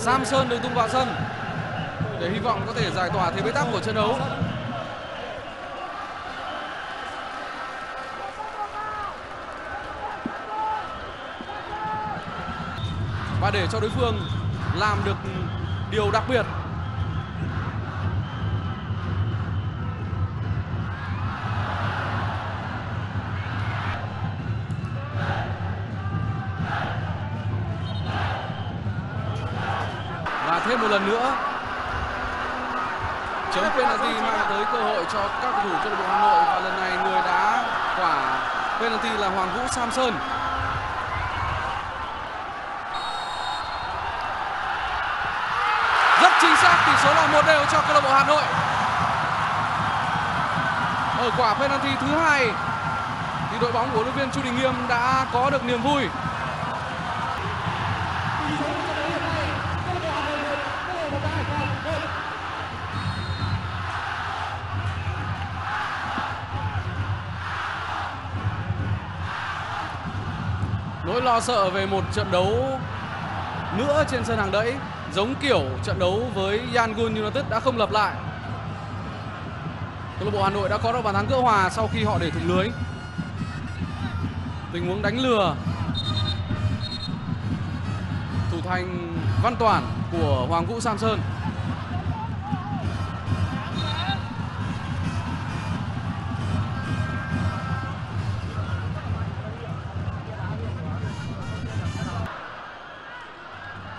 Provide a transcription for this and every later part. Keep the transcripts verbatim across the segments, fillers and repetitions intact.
Samson được tung vào sân để hy vọng có thể giải tỏa thế bế tắc của trận đấu. Và để cho đối phương làm được điều đặc biệt. Và thêm một lần nữa, chấm penalty mang tới cơ hội cho các cầu thủ câu lạc bộ Hà Nội. Và lần này người đã quả penalty là Hoàng Vũ Samson. Rất chính xác, tỷ số là một đều cho câu lạc bộ Hà Nội. Ở quả penalty thứ hai thì đội bóng của huấn luyện viên Chu Đình Nghiêm đã có được niềm vui. Nỗi lo sợ về một trận đấu nữa trên sân hàng đẫy giống kiểu trận đấu với Yangon United đã không lặp lại. Câu lạc bộ Hà Nội đã có được bàn thắng gỡ hòa sau khi họ để thủng lưới. Tình huống đánh lừa, thủ thành Văn Toàn của Hoàng Vũ Samson.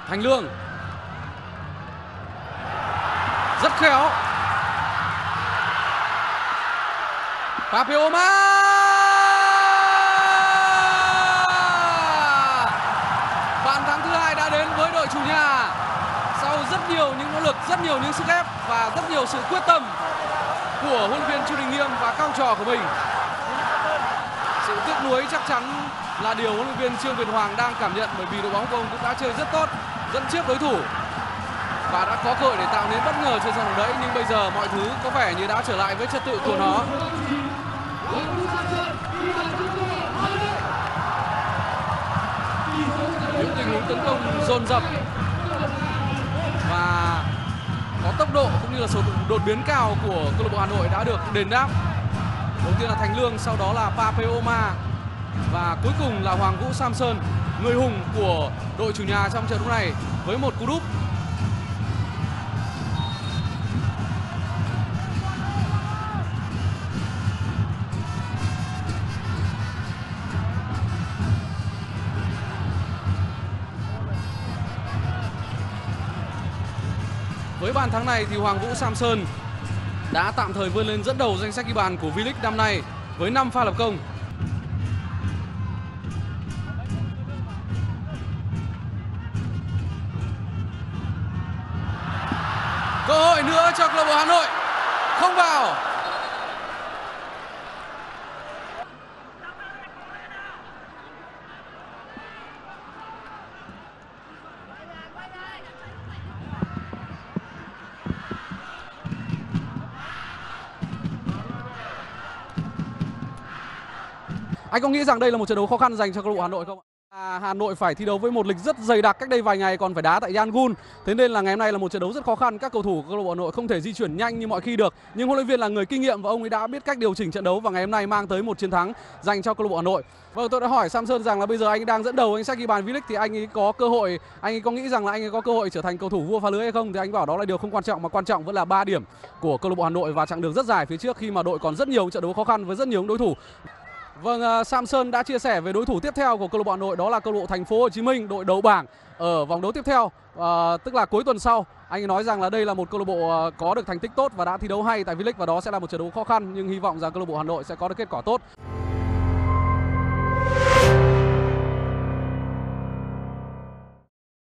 Thành Lương rất khéo. Papioma bàn thắng thứ hai đã đến với đội chủ nhà sau rất nhiều những nỗ lực, rất nhiều những sức ép và rất nhiều sự quyết tâm của huấn luyện viên Chu Đình Nghiêm và các học trò của mình. Sự tiếc nuối chắc chắn là điều huấn luyện viên Trương Việt Hoàng đang cảm nhận, bởi vì đội bóng của ông cũng đã chơi rất tốt, dẫn trước đối thủ và đã có cơ hội để tạo nên bất ngờ trên sân hàng đẫy, nhưng bây giờ mọi thứ có vẻ như đã trở lại với trật tự của nó. Những tình huống tấn công dồn dập và có tốc độ cũng như là số đột biến cao của câu lạc bộ Hà Nội đã được đền đáp. Đầu tiên là Thành Lương, sau đó là Papioma và cuối cùng là Hoàng Vũ Samson, người hùng của đội chủ nhà trong trận đấu này với một cú đúp. Với bàn thắng này thì Hoàng Vũ Samson đã tạm thời vươn lên dẫn đầu danh sách ghi bàn của V-League năm nay với năm pha lập công. Cơ hội nữa cho câu lạc bộ Hà Nội, không vào. Anh có nghĩ rằng đây là một trận đấu khó khăn dành cho câu lạc bộ Hà Nội không ạ? À, Hà Nội phải thi đấu với một lịch rất dày đặc, cách đây vài ngày còn phải đá tại Yangon. Thế nên là ngày hôm nay là một trận đấu rất khó khăn. Các cầu thủ của câu lạc bộ Hà Nội không thể di chuyển nhanh như mọi khi được. Nhưng huấn luyện viên là người kinh nghiệm và ông ấy đã biết cách điều chỉnh trận đấu, và ngày hôm nay mang tới một chiến thắng dành cho câu lạc bộ Hà Nội. Vâng, tôi đã hỏi Samson rằng là bây giờ anh đang dẫn đầu anh sẽ ghi bàn V-League thì anh ấy có cơ hội, anh ấy có nghĩ rằng là anh ấy có cơ hội trở thành cầu thủ vua phá lưới hay không? Thì anh bảo đó là điều không quan trọng, mà quan trọng vẫn là ba điểm của câu lạc bộ Hà Nội và chặng đường rất dài phía trước khi mà đội còn rất nhiều trận đấu khó khăn với rất nhiều đối thủ. Vâng, Samson đã chia sẻ về đối thủ tiếp theo của câu lạc bộ Hà Nội, đó là câu lạc bộ Thành phố Hồ Chí Minh, đội đầu bảng ở vòng đấu tiếp theo, à, tức là cuối tuần sau. Anh nói rằng là đây là một câu lạc bộ có được thành tích tốt và đã thi đấu hay tại V-League, và đó sẽ là một trận đấu khó khăn, nhưng hy vọng rằng câu lạc bộ Hà Nội sẽ có được kết quả tốt.